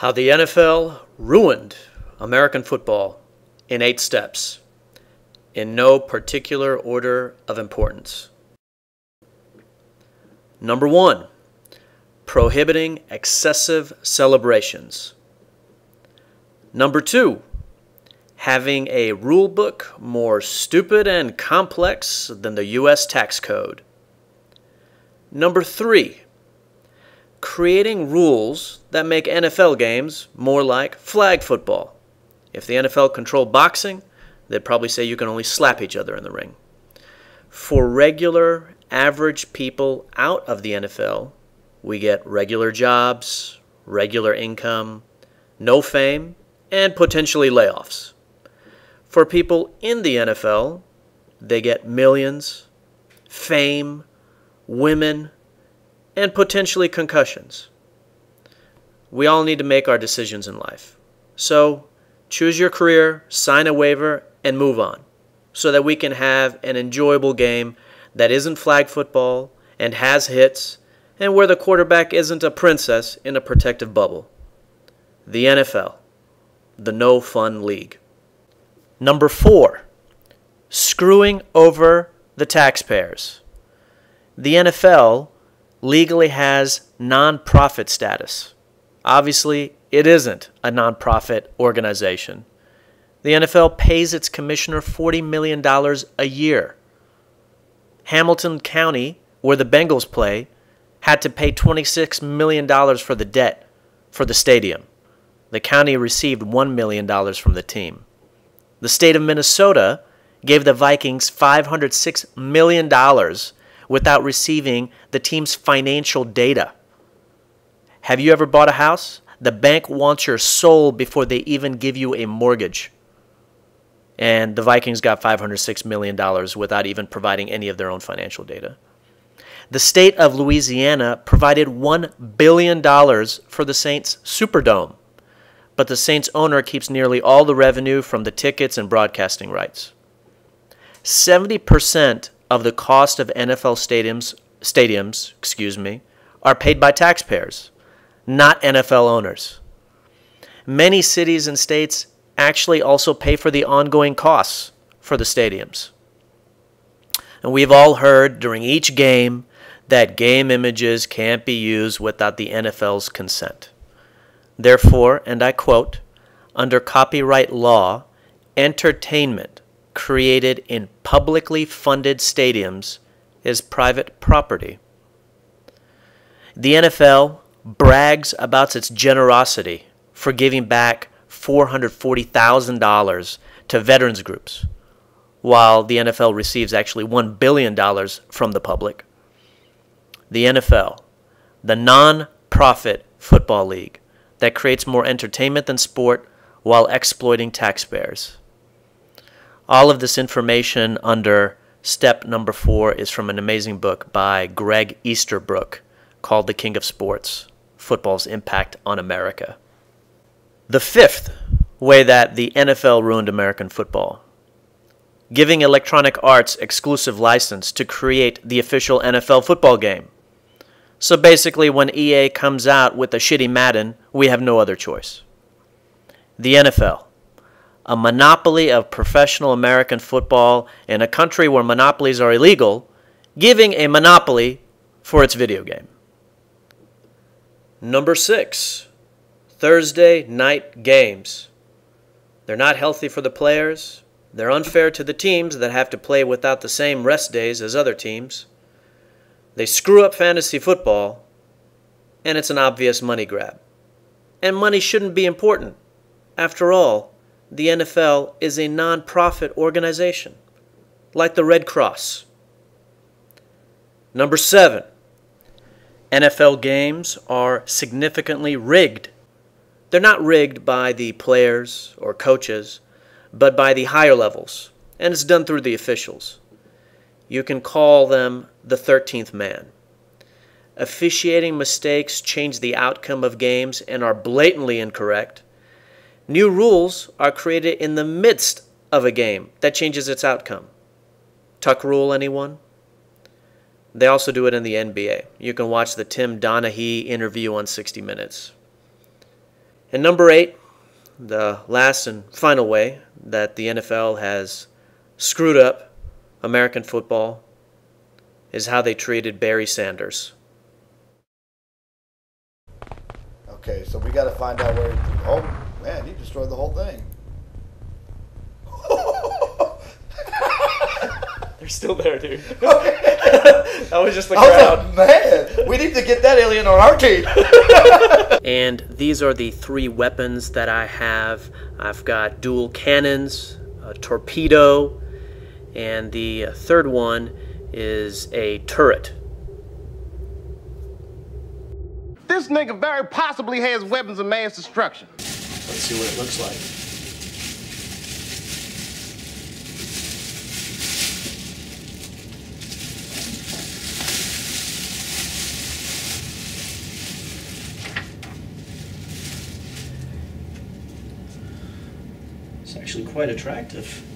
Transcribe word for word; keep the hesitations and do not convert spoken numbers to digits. How the N F L Ruined American Football in Eight Steps, in no particular order of importance. Number one, prohibiting excessive celebrations. Number two, having a rule book more stupid and complex than the U S tax code. Number three, creating rules that make N F L games more like flag football. If the N F L controlled boxing, they'd probably say you can only slap each other in the ring. For regular, average people out of the N F L, we get regular jobs, regular income, no fame, and potentially layoffs. For people in the N F L, they get millions, fame, women, and potentially concussions. We all need to make our decisions in life. So choose your career, sign a waiver, and move on so that we can have an enjoyable game that isn't flag football and has hits and where the quarterback isn't a princess in a protective bubble. The N F L, the no fun league. Number four, screwing over the taxpayers. The N F L legally has nonprofit status. Obviously, it isn't a nonprofit organization. The N F L pays its commissioner forty million dollars a year. Hamilton County, where the Bengals play, had to pay twenty-six million dollars for the debt for the stadium. The county received one million dollars from the team. The state of Minnesota gave the Vikings five hundred six million dollars without receiving the team's financial data. Have you ever bought a house? The bank wants your soul before they even give you a mortgage. And the Vikings got five hundred six million dollars without even providing any of their own financial data. The state of Louisiana provided one billion dollars for the Saints' Superdome, but the Saints' owner keeps nearly all the revenue from the tickets and broadcasting rights. seventy percent of the cost of N F L stadiums, stadiums, excuse me, are paid by taxpayers, not N F L owners. Many cities and states actually also pay for the ongoing costs for the stadiums. And we've all heard during each game that game images can't be used without the N F L's consent. Therefore, and I quote, "Under copyright law, entertainment created in publicly funded stadiums is private property." The N F L brags about its generosity for giving back four hundred forty thousand dollars to veterans groups, while the N F L receives actually one billion dollars from the public. The N F L, the non-profit football league that creates more entertainment than sport while exploiting taxpayers. All of this information under step number four is from an amazing book by Greg Easterbrook called The King of Sports: Football's Impact on America. The fifth way that the N F L ruined American football, giving Electronic Arts exclusive license to create the official N F L football game. So basically when E A comes out with a shitty Madden, we have no other choice. The N F L, a monopoly of professional American football in a country where monopolies are illegal, giving a monopoly for its video game. Number six, Thursday night games. They're not healthy for the players. They're unfair to the teams that have to play without the same rest days as other teams. They screw up fantasy football, and it's an obvious money grab. And money shouldn't be important. After all, the N F L is a nonprofit organization, like the Red Cross. Number seven, N F L games are significantly rigged. They're not rigged by the players or coaches, but by the higher levels, and it's done through the officials. You can call them the thirteenth man. Officiating mistakes change the outcome of games and are blatantly incorrect. New rules are created in the midst of a game that changes its outcome. Tuck rule, anyone? They also do it in the N B A. You can watch the Tim Donaghy interview on sixty minutes. And number eight, the last and final way that the N F L has screwed up American football is how they treated Barry Sanders. Okay, so we got to find out where. Oh, man, you destroyed the whole thing. They're still there, dude. That was just the I crowd. Was like, man, we need to get that alien on our team. And these are the three weapons that I have. I've got dual cannons, a torpedo, and the third one is a turret. This nigga very possibly has weapons of mass destruction. Let's see what it looks like. It's actually quite attractive.